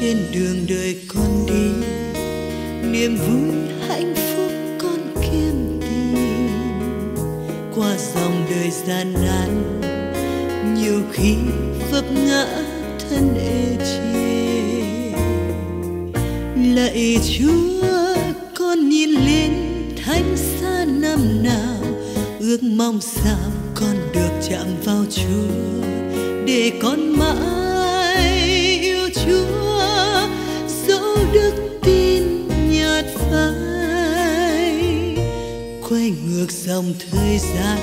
trên đường đời con đi, niềm vui hạnh phúc con kiếm tìm qua dòng đời gian nan, nhiều khi vấp ngã thân ê chề. Lạy Chúa, con nhìn lên thánh xa năm nào, ước mong sao con được chạm vào Chúa để con mãi yêu Chúa, dẫu đức tin nhạt phai. Quay ngược dòng thời gian,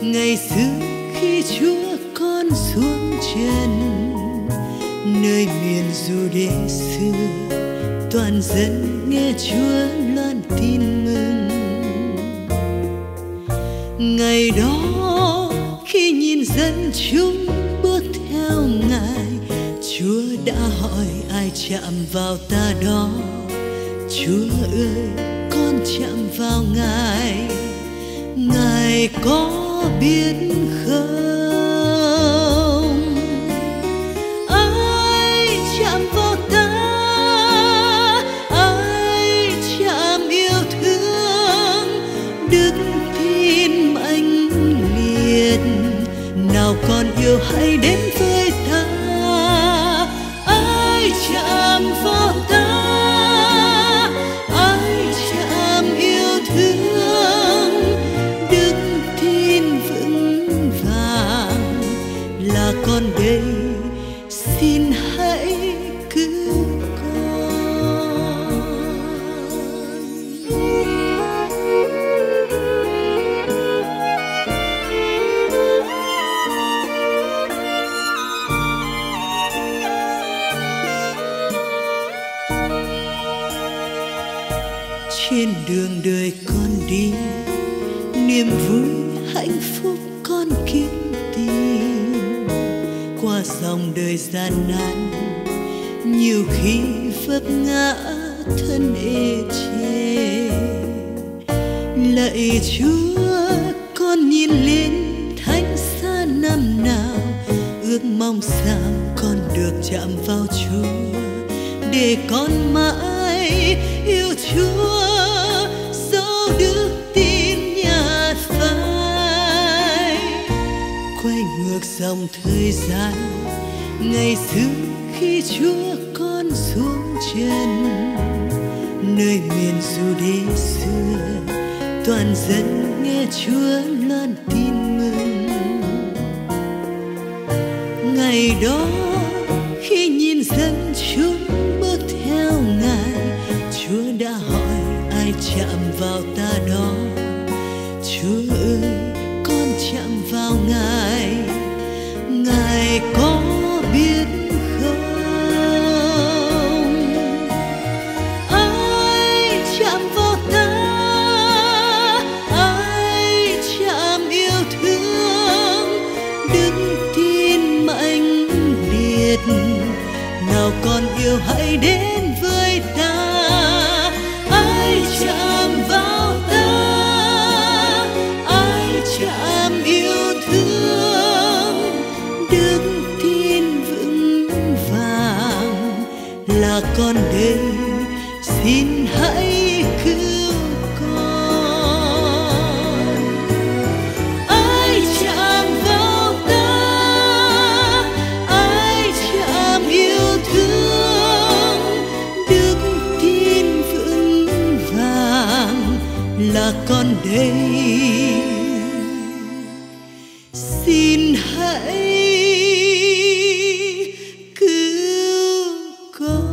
ngày xưa khi Chúa con xuống trần, nơi miền Giu-đê xưa toàn dân nghe Chúa loan tin mừng. Ngày đó khi nhìn dân chúng bước theo Ngài, Chúa đã hỏi ai chạm vào ta đó. Chúa ơi, con chạm vào Ngài, Ngài có biết không? Ai chạm vào ta, ai chạm yêu thương, đức tin mãnh liệt. Nào con yêu hãy đến với ta, ai chạm vào ta, ai chạm yêu thương, đức tin vững vàng là con đây, xin hãy cứu trên đường đời con đi, niềm vui hạnh phúc con kiếm tìm qua dòng đời gian nan, nhiều khi vấp ngã thân ê chề. Lạy Chúa, con nhìn lên thánh xa năm nào, ước mong sao con được chạm vào Chúa để con mãi yêu Chúa, đức tin nhạt phai. Quay ngược dòng thời gian, ngày xưa khi Chúa con xuống trần, nơi miền Giu-đê xưa toàn dân nghe Chúa loan tin mừng. Ngày đó khi nhìn dân chúng bước theo Ngài, Chúa đã hỏi ai chạm vào ta đó. Chúa ơi, con chạm vào Ngài, Ngài có biết không? Ai chạm vào ta, ai chạm yêu thương, đức tin mãnh liệt. Nào con yêu hãy đến với ta, ai chạm vào ta, ai chạm yêu thương, đức tin vững vàng là con đây, xin hãy cứu con. Ai chạm vào ta, ai chạm yêu thương, đức tin vững vàng là con đây, xin hãy cứu con.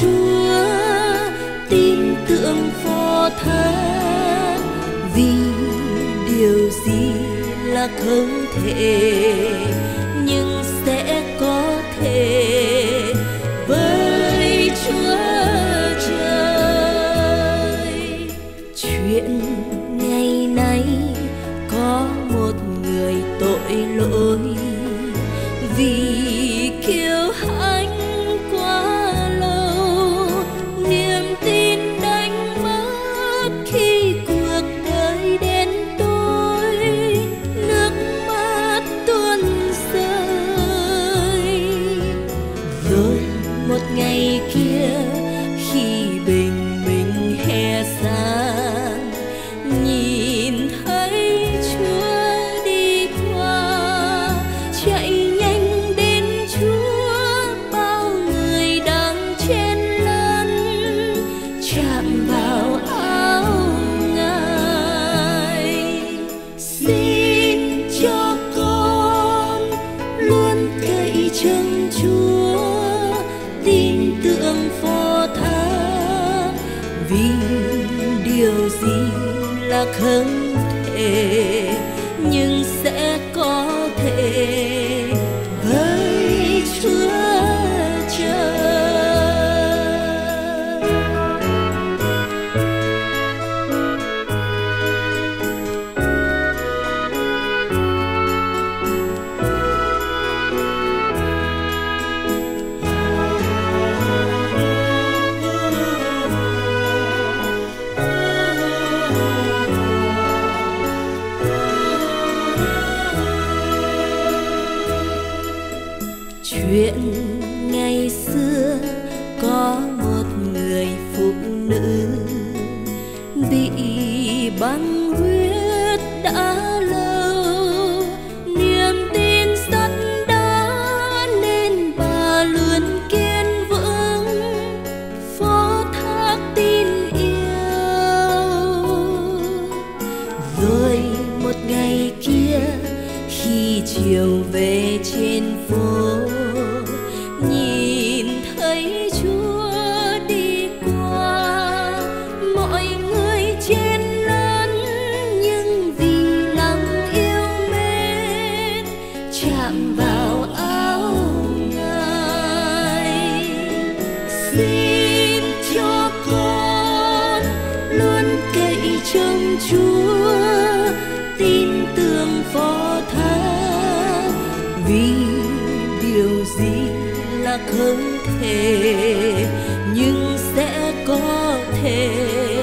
Chúa, tin tưởng phó thác, vì điều gì là không thể nhưng sẽ có thể với Chúa Trời. Chuyện ngày nay có một người tội lỗi vì kiêu hãnh quá lâu, niềm tin đánh mất khi cuộc đời đến tối, nước mắt tuôn rơi. Rồi một ngày kia khi bình minh hè sáng, nhìn thấy Chúa đi qua chạy. Chạm vào áo Ngài, xin cho con luôn cậy chân Chúa, tin tưởng phó thác, vì điều gì là không thể nhưng sẽ có thể với Chúa. Chuyện ngày xưa có một người phụ nữ bị băng huyết đã lâu, niềm tin sắt đá nên bà luôn kiên vững phó thác tin yêu. Rồi một ngày kia khi chiều về trên phố, nhìn thấy Chúa đi qua, mọi người chen lấn nhưng vì lòng yêu mến, chạm vào áo Ngài, xin cho con luôn cậy trông Chúa, tin tưởng phó thác, vì điều gì là không thể nhưng sẽ có thể.